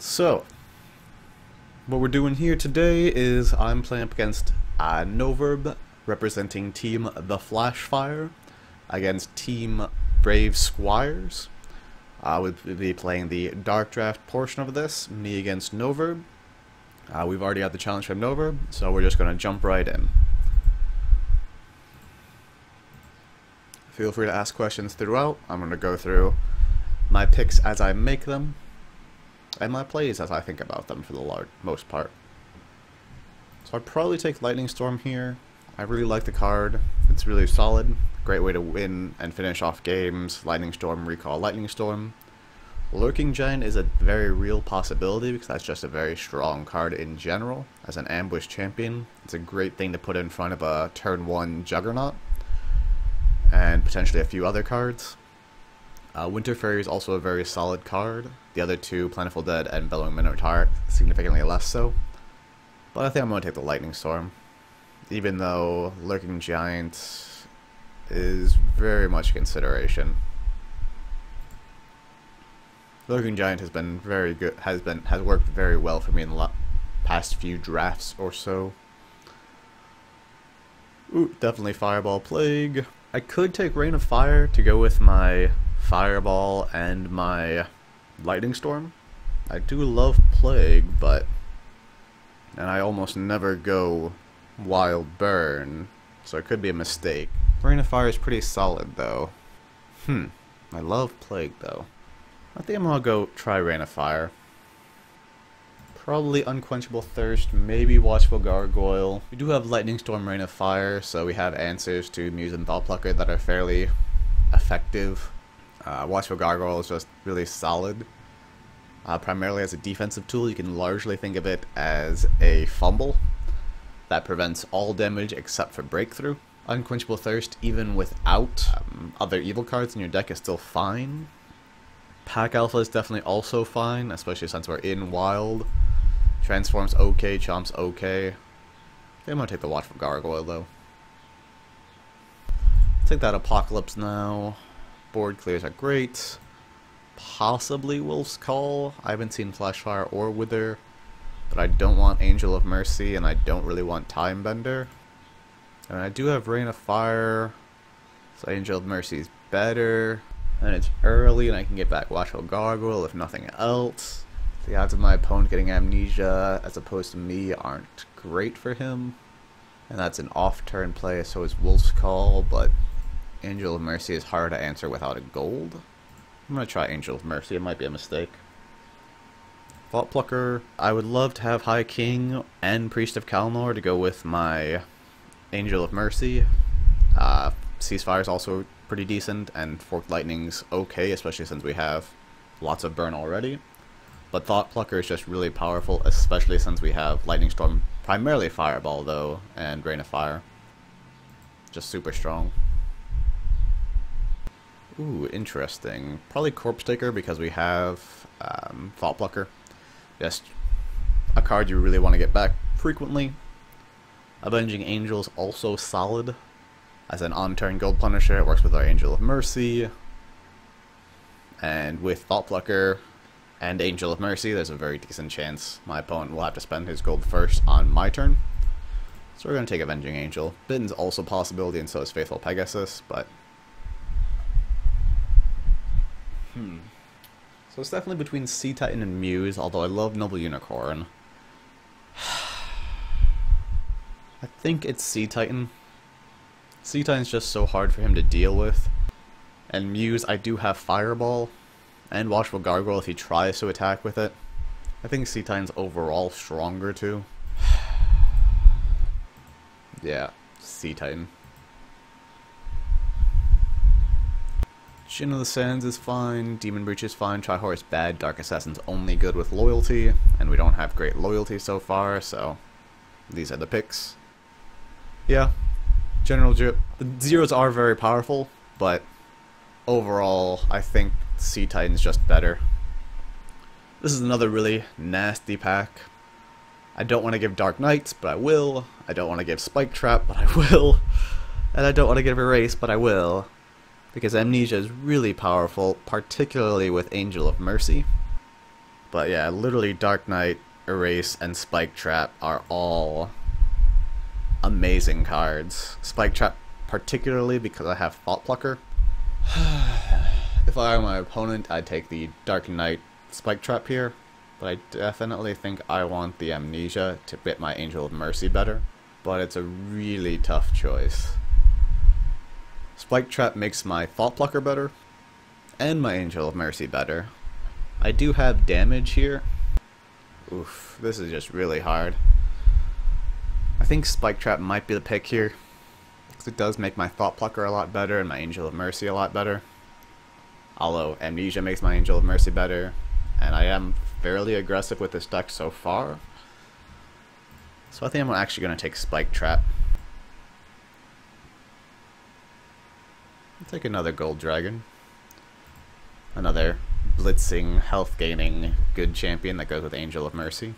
So, what we're doing here today is I'm playing up against NoVerb, representing Team The Flashfire, against Team Brave Squires. We'll be playing the Dark Draft portion of this, me against NoVerb. We've already got the challenge from NoVerb, so we're just going to jump right in. Feel free to ask questions throughout. I'm going to go through my picks as I make them, and my plays as I think about them for the most part. So I'd probably take Lightning Storm here. I really like the card. It's really solid. Great way to win and finish off games. Lightning Storm, recall Lightning Storm. Lurking Giant is a very real possibility because that's just a very strong card in general. As an ambush champion, it's a great thing to put in front of a turn 1 Juggernaut, and potentially a few other cards. Winter Fairy is also a very solid card. The other two, Plentiful Dead and Bellowing Minotaur, significantly less so. But I think I'm going to take the Lightning Storm, even though Lurking Giant is very much a consideration. Lurking Giant has been very good, has worked very well for me in the past few drafts or so. Ooh, definitely Fireball, Plague. I could take Rain of Fire to go with my Fireball and my Lightning Storm. I do love Plague, but, and I almost never go Wild Burn, so it could be a mistake. Rain of Fire is pretty solid though. I love Plague though. I think I'm gonna go try Rain of Fire. Probably Unquenchable Thirst, maybe Watchful Gargoyle. We do have Lightning Storm, Rain of Fire, so we have answers to Muse and Thought Plucker that are fairly effective. Watchful Gargoyle is just really solid. Primarily as a defensive tool, you can largely think of it as a fumble that prevents all damage except for breakthrough. Unquenchable Thirst, even without other evil cards in your deck, is still fine. Pack Alpha is definitely also fine, especially since we're in Wild. Transform's okay, Chomp's okay. I think I'm going to take the Watchful Gargoyle though. Take that Apocalypse now. Board clears are great. Possibly Wolf's Call. I haven't seen Flashfire or Wither, but I don't want Angel of Mercy, and I don't really want Timebender. And I do have Rain of Fire, so Angel of Mercy is better. And it's early, and I can get back Watchful Gargoyle if nothing else. The odds of my opponent getting Amnesia as opposed to me aren't great for him. And that's an off-turn play, so is Wolf's Call, but Angel of Mercy is hard to answer without a gold. I'm going to try Angel of Mercy, it might be a mistake. Thought Plucker. I would love to have High King and Priest of Kalnor to go with my Angel of Mercy. Ceasefire is also pretty decent, and Forked Lightning's okay, especially since we have lots of burn already. But Thought Plucker is just really powerful, especially since we have Lightning Storm, primarily Fireball though, and Rain of Fire. Just super strong. Ooh, interesting. Probably Corpse Taker because we have Thought Plucker. Just a card you really want to get back frequently. Avenging Angel is also solid. As an on-turn Gold Punisher, it works with our Angel of Mercy. And with Thought Plucker and Angel of Mercy, there's a very decent chance my opponent will have to spend his gold first on my turn. So we're going to take Avenging Angel. Bidden's also a possibility, and so is Faithful Pegasus, but... So it's definitely between Sea Titan and Muse, although I love Noble Unicorn. I think it's Sea Titan. Sea Titan's just so hard for him to deal with. And Muse, I do have Fireball, and Watchful Gargoyle if he tries to attack with it. I think Sea Titan's overall stronger too. Yeah, Sea Titan. Djinn of the Sands is fine, Demon Breach is fine, Trihor is bad, Dark Assassin's only good with loyalty, and we don't have great loyalty so far, so these are the picks. Yeah, the zeros are very powerful, but overall I think Sea Titan's just better. This is another really nasty pack. I don't want to give Dark Knights, but I will. I don't want to give Spike Trap, but I will. And I don't want to give Erase, but I will. Because Amnesia is really powerful, particularly with Angel of Mercy. But yeah, literally Dark Knight, Erase, and Spike Trap are all amazing cards. Spike Trap particularly because I have Thought Plucker. If I were my opponent, I'd take the Dark Knight Spike Trap here, but I definitely think I want the Amnesia to fit my Angel of Mercy better, but it's a really tough choice. Spike Trap makes my Thought Plucker better, and my Angel of Mercy better. I do have damage here. Oof, this is just really hard. I think Spike Trap might be the pick here, because it does make my Thought Plucker a lot better and my Angel of Mercy a lot better. Although Amnesia makes my Angel of Mercy better, and I am fairly aggressive with this deck so far. So I think I'm actually going to take Spike Trap. I'll take another Gold Dragon. Another blitzing, health-gaining, good champion that goes with Angel of Mercy.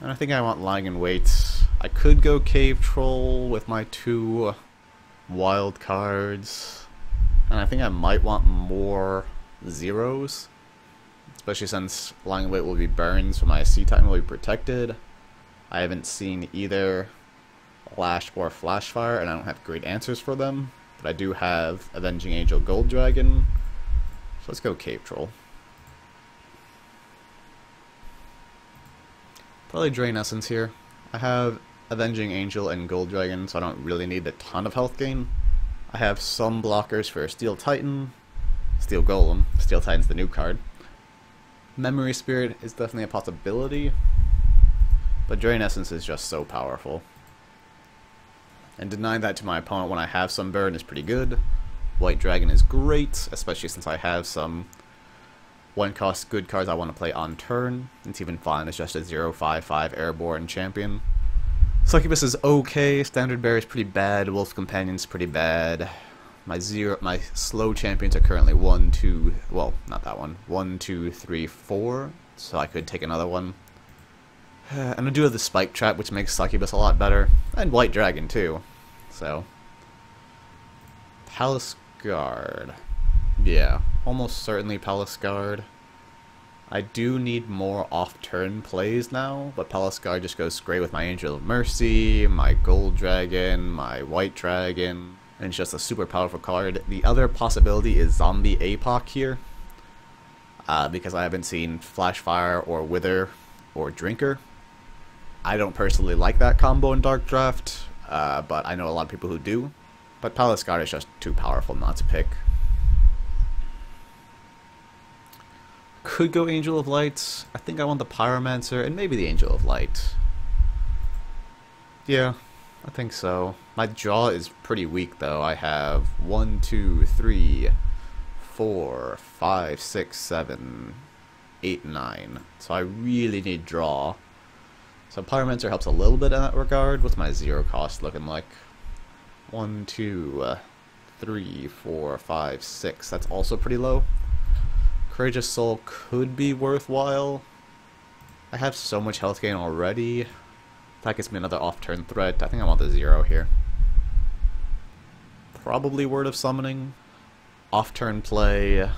And I think I want Lying in Wait. I could go Cave Troll with my two wild cards. And I think I might want more zeros, especially since Lying in Wait will be burned, so my Sea Titan will be protected. I haven't seen either Lash or Flashfire, and I don't have great answers for them, but I do have Avenging Angel, Gold Dragon, so let's go Cave Troll. Probably Drain Essence here. I have Avenging Angel and Gold Dragon, so I don't really need a ton of health gain. I have some blockers for Steel Titan, Steel Golem, Steel Titan's the new card. Memory Spirit is definitely a possibility, but Drain Essence is just so powerful. And denying that to my opponent when I have Sunburn is pretty good. White Dragon is great, especially since I have some one-cost good cards I want to play on turn. It's even fine, it's just a 0/5/5 airborne champion. Succubus is okay, Standard Bear is pretty bad, Wolf Companion's pretty bad. My slow champions are currently 1, 2, well, not that one. 1, 2, 3, 4, so I could take another one. And I do have the Spike Trap, which makes Succubus a lot better, and White Dragon too. So, Palace Guard. Yeah, almost certainly Palace Guard. I do need more off-turn plays now, but Palace Guard just goes great with my Angel of Mercy, my Gold Dragon, my White Dragon, and it's just a super powerful card. The other possibility is Zombie Apoc here, because I haven't seen Flashfire or Wither or Drinker. I don't personally like that combo in Dark Draft, but I know a lot of people who do, but Palace Guard is just too powerful not to pick. Could go Angel of Light. I think I want the Pyromancer and maybe the Angel of Light. Yeah, I think so. My draw is pretty weak though. I have 1, 2, 3, 4, 5, 6, 7, 8, 9. So I really need draw. So Pyromancer helps a little bit in that regard. What's my zero cost looking like? 1, 2, 3, 4, 5, 6. That's also pretty low. Courageous Soul could be worthwhile. I have so much health gain already. That gets me another off-turn threat. I think I want the zero here. Probably Word of Summoning. Off-turn play,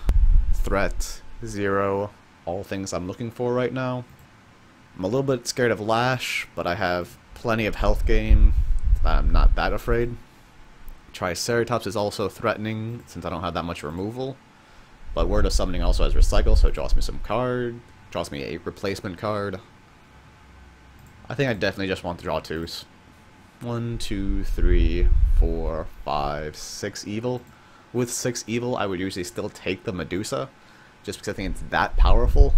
threat, zero. All things I'm looking for right now. I'm a little bit scared of Lash, but I have plenty of health gain. I'm not that afraid. Triceratops is also threatening since I don't have that much removal. But Word of Summoning also has Recycle, so it draws me some card, draws me a replacement card. I think I definitely just want to draw twos. 1, 2, 3, 4, 5, 6 evil. With 6 evil, I would usually still take the Medusa, just because I think it's that powerful,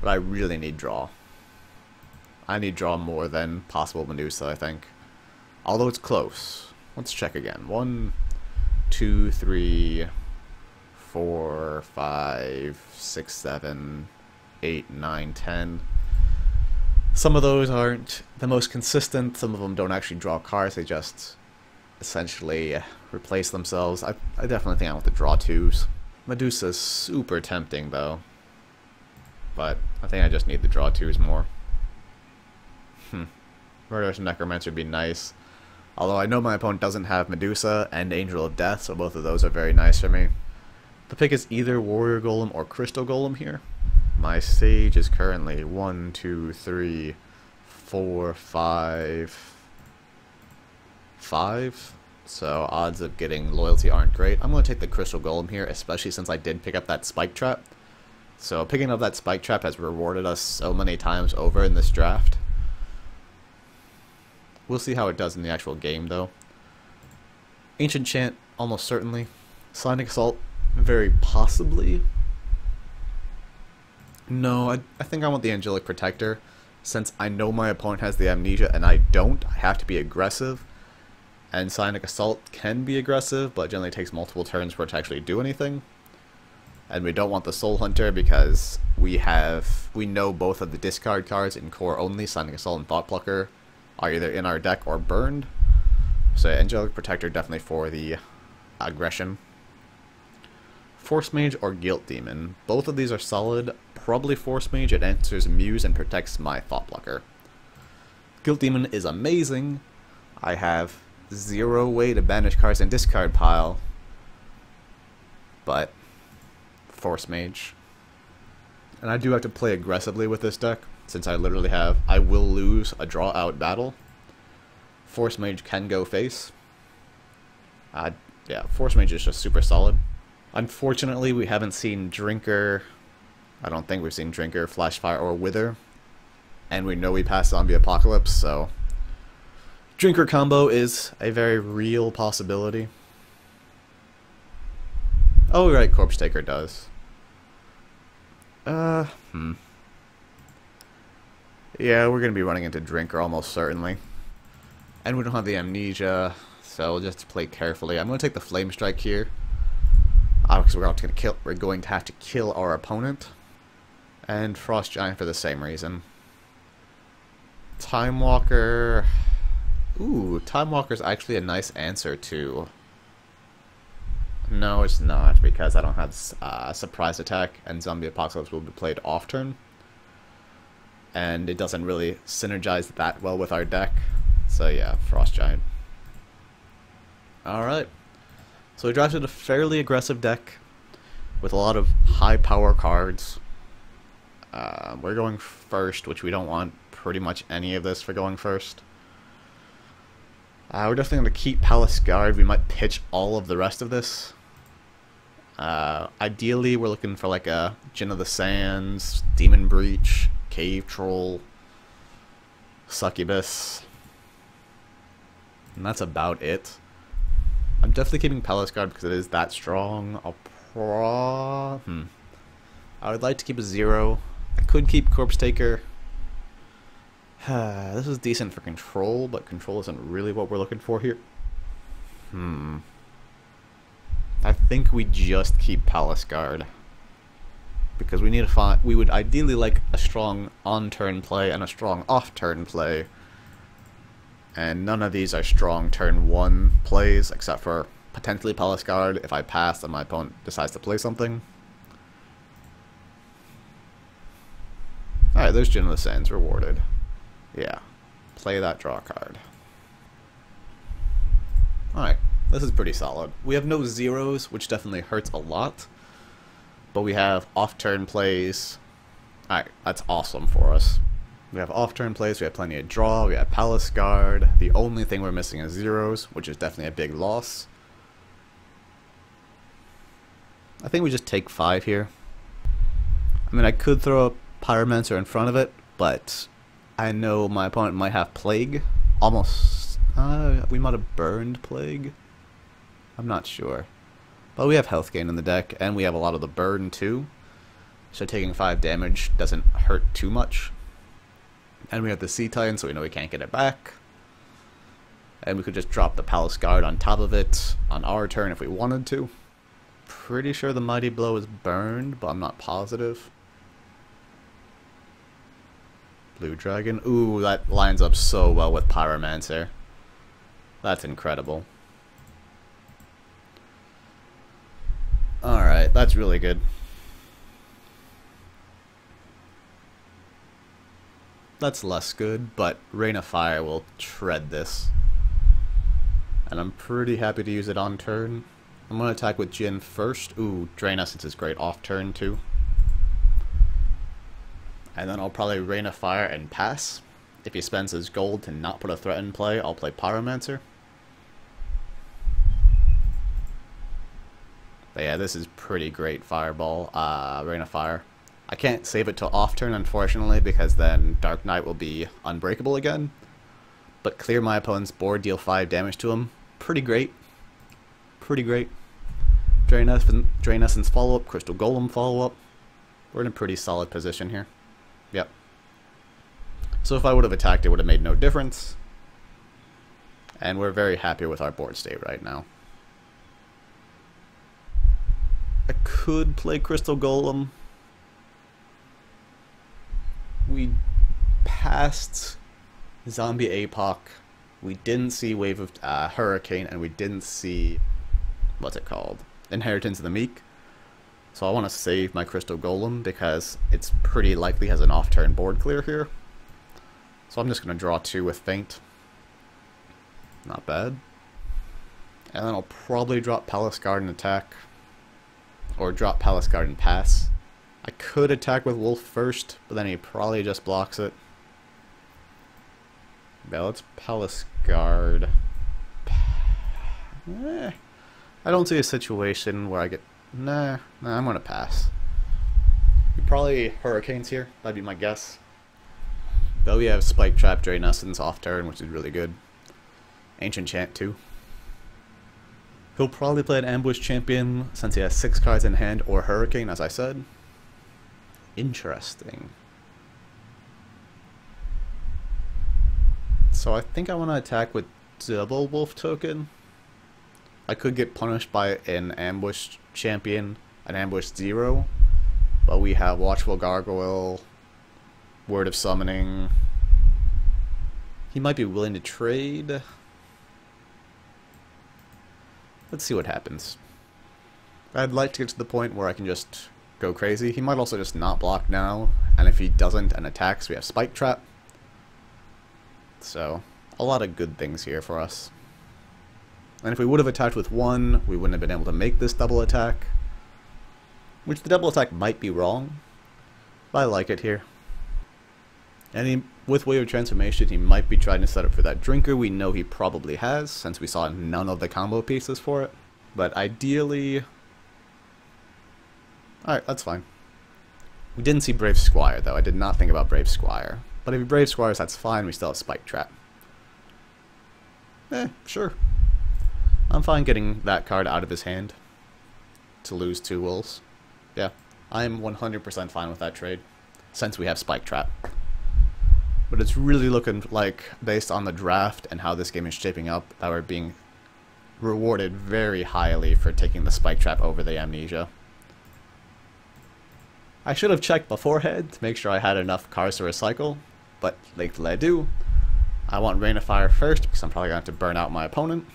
but I really need draw. I need draw more than possible Medusa, I think. Although it's close. Let's check again. 1, 2, 3... 4, 5, 6, 7, 8, 9, 10. Some of those aren't the most consistent. Some of them don't actually draw cards. They just essentially replace themselves. I definitely think I want to draw twos. Medusa's super tempting though. But I think I just need to draw twos more. Murderous Necromancer would be nice. Although I know my opponent doesn't have Medusa and Angel of Death, so both of those are very nice for me. The pick is either Warrior Golem or Crystal Golem here. My sage is currently 1, 2, 3, 4, 5, 5. So odds of getting loyalty aren't great. I'm going to take the Crystal Golem here, especially since I did pick up that Spike Trap. So picking up that Spike Trap has rewarded us so many times over in this draft. We'll see how it does in the actual game, though. Ancient Chant, almost certainly. Sonic Assault, very possibly. No, I think I want the Angelic Protector. Since I know my opponent has the Amnesia and I don't, I have to be aggressive. And Psionic Assault can be aggressive, but generally takes multiple turns for it to actually do anything. And we don't want the Soul Hunter because we know both of the discard cards in core only, Psionic Assault and Thought Plucker, are either in our deck or burned. So Angelic Protector definitely for the aggression. Force Mage or Guilt Demon. Both of these are solid. Probably Force Mage, it answers Muse and protects my Thought Plucker. Guilt Demon is amazing. I have zero way to banish cards and discard pile, but Force Mage. And I do have to play aggressively with this deck, since I literally have, I will lose a draw out battle. Force Mage can go face. Yeah, Force Mage is just super solid. Unfortunately, we haven't seen Drinker. I don't think we've seen Drinker, Flashfire, or Wither. And we know we passed Zombie Apocalypse, so Drinker combo is a very real possibility. Oh, right, Corpse Taker does. Yeah, we're going to be running into Drinker almost certainly. And we don't have the Amnesia, so we'll just play carefully. I'm going to take the Flame Strike here. Because we're going to have to kill our opponent. And Frost Giant for the same reason. Time Walker. Ooh, Time Walker's actually a nice answer to... No, it's not, because I don't have Surprise Attack, and Zombie Apocalypse will be played off turn. And it doesn't really synergize that well with our deck. So yeah, Frost Giant. Alright. So we drafted a fairly aggressive deck with a lot of high power cards. We're going first, which we don't want pretty much any of this for going first. We're definitely going to keep Palace Guard. We might pitch all of the rest of this. Ideally, we're looking for like a Djinn of the Sands, Demon Breach, Cave Troll, Succubus. And that's about it. I'm definitely keeping Palace Guard because it is that strong. I would like to keep a 0. I could keep Corpse Taker. This is decent for control, but control isn't really what we're looking for here. I think we just keep Palace Guard because we need to find. We would ideally like a strong on-turn play and a strong off-turn play, and none of these are strong turn 1 plays except for potentially Palace Guard if I pass and my opponent decides to play something. Alright, there's Djinn of the Sands rewarded. Yeah, play that draw card. Alright, this is pretty solid. We have no 0s, which definitely hurts a lot, but we have off-turn plays. Alright, that's awesome for us. We have off-turn plays, we have plenty of draw, we have Palace Guard. The only thing we're missing is 0s, which is definitely a big loss. I think we just take 5 here. I mean, I could throw a Pyromancer in front of it, but I know my opponent might have Plague. Almost. We might have burned Plague. I'm not sure. But we have health gain in the deck, and we have a lot of the burn too. So taking 5 damage doesn't hurt too much. And we have the Sea Titan, so we know we can't get it back. And we could just drop the Palace Guard on top of it on our turn if we wanted to. Pretty sure the Mighty Blow is burned, but I'm not positive. Blue Dragon. Ooh, that lines up so well with Pyromancer. That's incredible. Alright, that's really good. That's less good, but Rain of Fire will shred this. And I'm pretty happy to use it on turn. I'm going to attack with Djinn first. Ooh, Drain Essence is great off turn too. and then I'll probably Rain of Fire and pass. If he spends his gold to not put a threat in play, I'll play Pyromancer. But yeah, this is pretty great Fireball, Rain of Fire. I can't save it till off turn, unfortunately, because then Dark Knight will be unbreakable again. But clear my opponent's board, deal 5 damage to him. Pretty great. Pretty great. Drain Essence follow-up, Crystal Golem follow-up. We're in a pretty solid position here. Yep. So if I would have attacked, it would have made no difference. And we're very happy with our board state right now. I could play Crystal Golem. We passed Zombie Apoc. We didn't see Wave of Hurricane, and we didn't see, what's it called? Inheritance of the Meek. So I want to save my Crystal Golem because it's pretty likely has an off-turn board clear here. So I'm just going to draw 2 with Feint. Not bad. And then I'll probably drop Palace Guard and attack. Or drop Palace Guard and pass. I could attack with Wolf first, but then he probably just blocks it. Yeah, let's Palace Guard. Eh, I don't see a situation where I get... Nah, I'm going to pass. He probably Hurricanes here. That'd be my guess. Though we have Spike Trap, Drain Essence off turn, which is really good. Ancient Chant too. He'll probably play an Ambush Champion since he has 6 cards in hand or Hurricane, as I said. Interesting. So I think I want to attack with double Wolf token. I could get punished by an Ambush Champion, an Ambush 0, but we have Watchful Gargoyle, Word of Summoning. He might be willing to trade. Let's see what happens. I'd like to get to the point where I can just go crazy. He might also just not block now, and if he doesn't and attacks, we have Spike Trap. So, a lot of good things here for us. And if we would have attacked with 1, we wouldn't have been able to make this double attack. Which the double attack might be wrong, but I like it here. And he, with Wave of Transformation, he might be trying to set up for that Drinker. We know he probably has, since we saw none of the combo pieces for it. But ideally... Alright, that's fine. We didn't see Brave Squire, though. I did not think about Brave Squire. But if he Brave Squires, that's fine. We still have Spike Trap. Eh, sure. I'm fine getting that card out of his hand to lose 2 wolves. Yeah, I'm 100% fine with that trade, since we have Spike Trap. But it's really looking like, based on the draft and how this game is shaping up, that we're being rewarded very highly for taking the Spike Trap over the Amnesia. I should have checked beforehand to make sure I had enough cards to recycle, but lately I do. I want Rain of Fire first, because I'm probably going to have to burn out my opponent.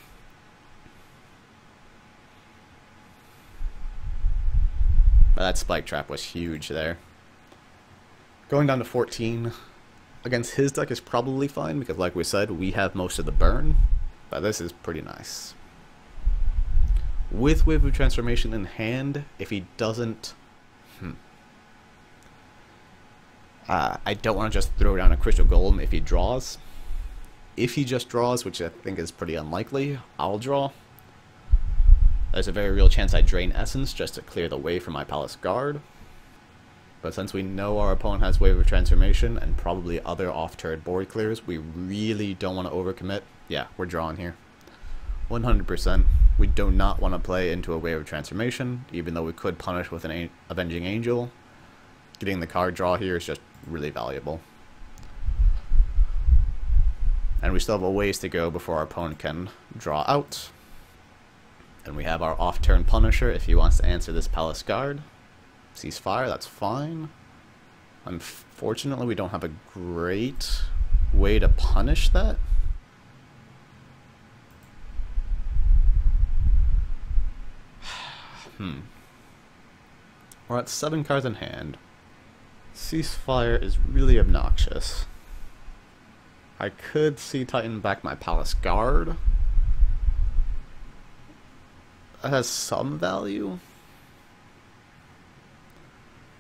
But that Spike Trap was huge there. Going down to 14... against his deck is probably fine, because like we said, we have most of the burn, but this is pretty nice. With Wave of Transformation in hand, if he doesn't... I don't want to just throw down a Crystal Golem if he draws. If he just draws, which I think is pretty unlikely, I'll draw. There's a very real chance I Drain Essence just to clear the way for my Palace Guard. But since we know our opponent has Wave of Transformation and probably other off-turn board clears, we really don't want to overcommit. Yeah, we're drawing here. 100%. We do not want to play into a Wave of Transformation, even though we could punish with an Avenging Angel. Getting the card draw here is just really valuable. And we still have a ways to go before our opponent can draw out. And we have our off-turn Punisher if he wants to answer this Palace Guard. Ceasefire, that's fine. Unfortunately, we don't have a great way to punish that. We're at 7 cards in hand. Ceasefire is really obnoxious. I could Sea Titan back my Palace Guard. That has some value.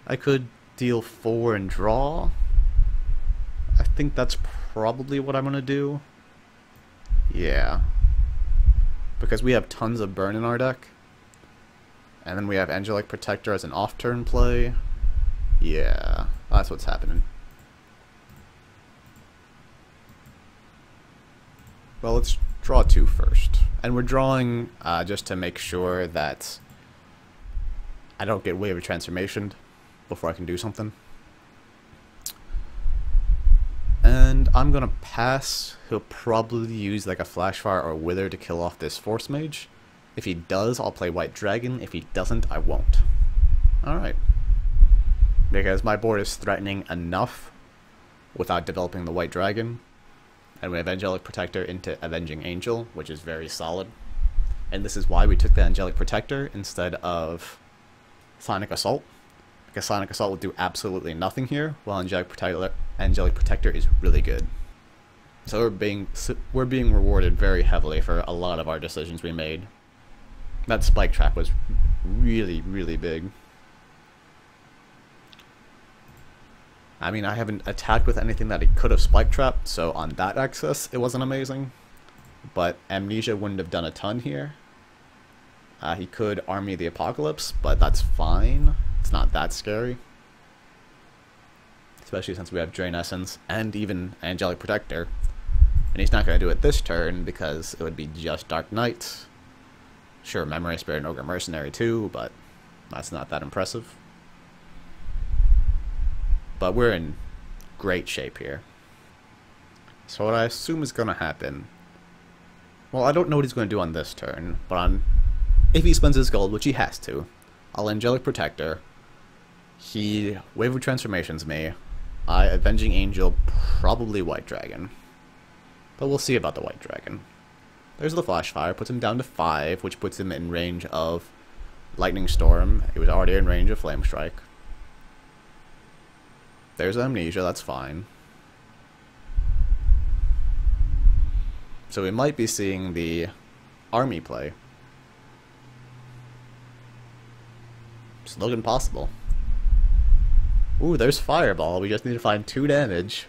I could deal 4 and draw. I think that's probably what I'm going to do. Yeah. Because we have tons of burn in our deck. And then we have Angelic Protector as an off-turn play. Yeah, that's what's happening. Well, let's draw 2 first. And we're drawing just to make sure that I don't get Wave of Transformation before I can do something. And I'm going to pass. He'll probably use like a Flashfire or Wither to kill off this Force Mage. If he does, I'll play White Dragon. If he doesn't, I won't. Alright. Because my board is threatening enough without developing the White Dragon. And we have Angelic Protector into Avenging Angel, which is very solid. And this is why we took the Angelic Protector instead of Sonic Assault. Because Sonic Assault will do absolutely nothing here, while Angelic Protector is really good. So we're being rewarded very heavily for a lot of our decisions we made. That Spike Trap was really, really big. I mean, I haven't attacked with anything that it could have Spike Trapped, so on that axis, it wasn't amazing. But Amnesia wouldn't have done a ton here. He could Army of the Apocalypse, but that's fine. It's not that scary. Especially since we have Drain Essence and even Angelic Protector. And he's not going to do it this turn because it would be just Dark Knights. Sure, Memory Spirit and Ogre Mercenary too, but that's not that impressive. But we're in great shape here. So what I assume is going to happen... Well, I don't know what he's going to do on this turn, but on if he spends his gold, which he has to, I'll Angelic Protector. He Wave of Transformations me. I Avenging Angel, probably White Dragon. But we'll see about the White Dragon. There's the Flashfire, puts him down to 5, which puts him in range of Lightning Storm. He was already in range of Flame Strike. There's Amnesia, that's fine. So we might be seeing the army play. It's looking possible. Ooh, there's Fireball. We just need to find 2 damage.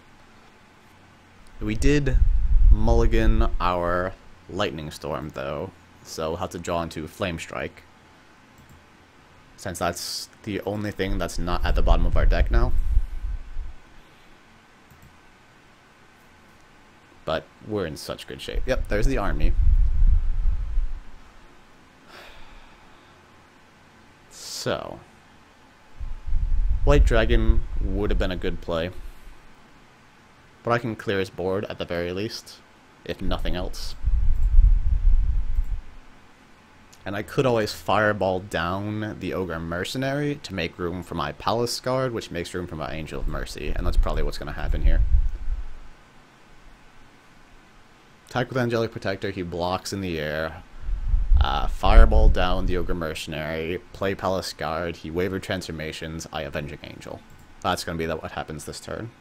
We did mulligan our Lightning Storm, though, so we'll have to draw into Flame Strike, since that's the only thing that's not at the bottom of our deck now. But we're in such good shape. Yep, there's the army. So, White Dragon would have been a good play, but I can clear his board at the very least, if nothing else. And I could always Fireball down the Ogre Mercenary to make room for my Palace Guard, which makes room for my Angel of Mercy, and that's probably what's going to happen here. Attack with Angelic Protector, he blocks in the air. Fireball down the Ogre Mercenary, play Palace Guard, he Waiver Transformations, I Avenging Angel. That's going to be what happens this turn.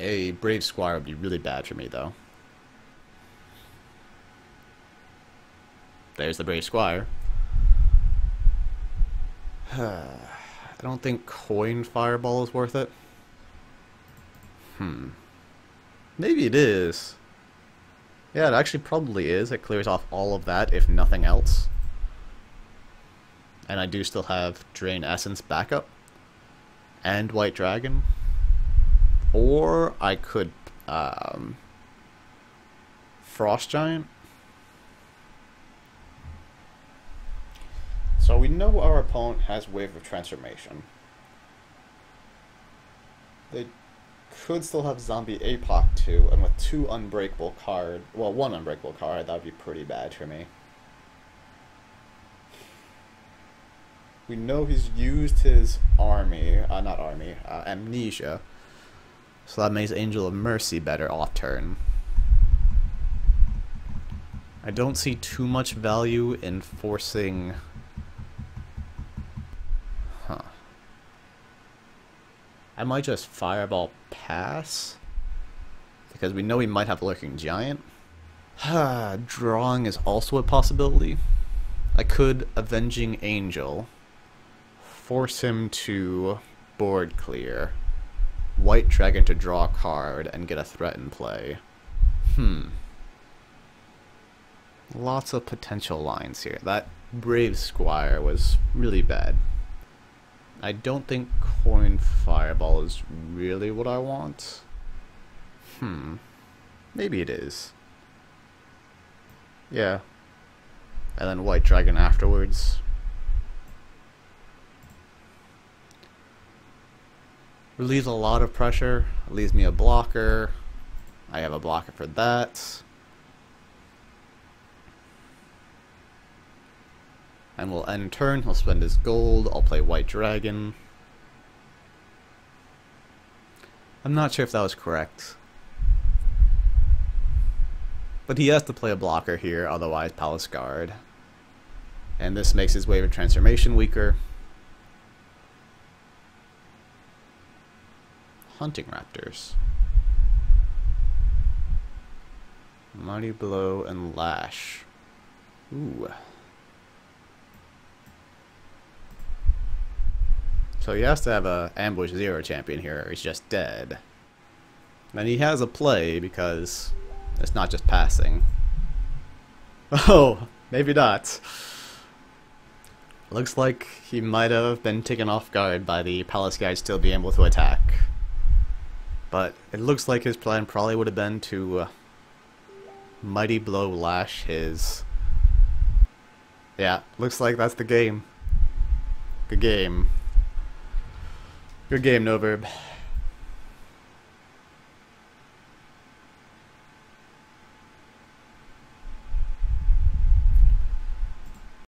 A Brave Squire would be really bad for me, though. There's the Brave Squire. I don't think coin Fireball is worth it. Maybe it is. Yeah, it actually probably is. It clears off all of that, if nothing else. And I do still have Drain Essence backup. And White Dragon. Or I could Frost Giant. So we know our opponent has Wave of Transformation. They could still have Zombie Apoc too, and with 2 Unbreakable card, well, 1 Unbreakable card, that would be pretty bad for me. We know he's used his Amnesia, so that makes Angel of Mercy better off turn. I don't see too much value in forcing... I might just Fireball pass, because we know we might have Lurking Giant. Drawing is also a possibility. I could Avenging Angel, force him to board clear, White Dragon to draw a card, and get a threat in play. Lots of potential lines here. That Brave Squire was really bad. I don't think coin Fireball is really what I want. Maybe it is. Yeah. And then White Dragon afterwards. Relieves a lot of pressure. Leaves me a blocker. I have a blocker for that. And we'll end turn, he'll spend his gold, I'll play White Dragon. I'm not sure if that was correct. But he has to play a blocker here, otherwise Palace Guard. And this makes his Wave of Transformation weaker. Hunting Raptors. Mighty Blow and Lash. Ooh. So he has to have a ambush zero champion here, or he's just dead. And he has a play because it's not just passing. Oh, maybe not. Looks like he might have been taken off guard by the Palace Guard still being able to attack. But it looks like his plan probably would have been to Mighty Blow Lash his... Yeah, looks like that's the game. Good game. Good game, NoVerb.